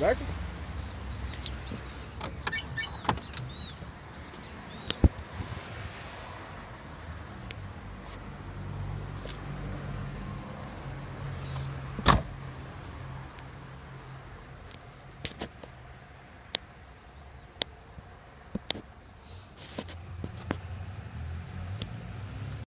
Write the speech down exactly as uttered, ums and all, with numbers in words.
Right?